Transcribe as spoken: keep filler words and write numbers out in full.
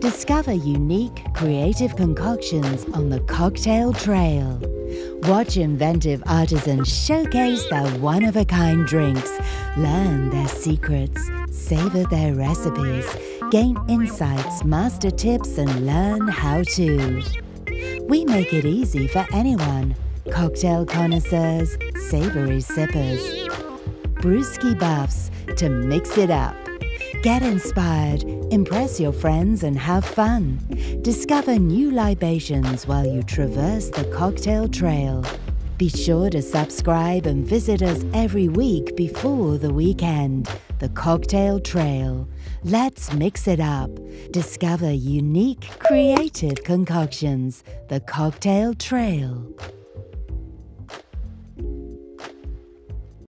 Discover unique, creative concoctions on the Cocktail Trail. Watch inventive artisans showcase their one-of-a-kind drinks, learn their secrets, savor their recipes, gain insights, master tips, and learn how to. We make it easy for anyone. Cocktail connoisseurs, savory sippers, brewski buffs to mix it up. Get inspired, impress your friends, and have fun. Discover new libations while you traverse the Cocktail Trail. Be sure to subscribe and visit us every week before the weekend. The Cocktail Trail. Let's mix it up. Discover unique, creative concoctions. The Cocktail Trail.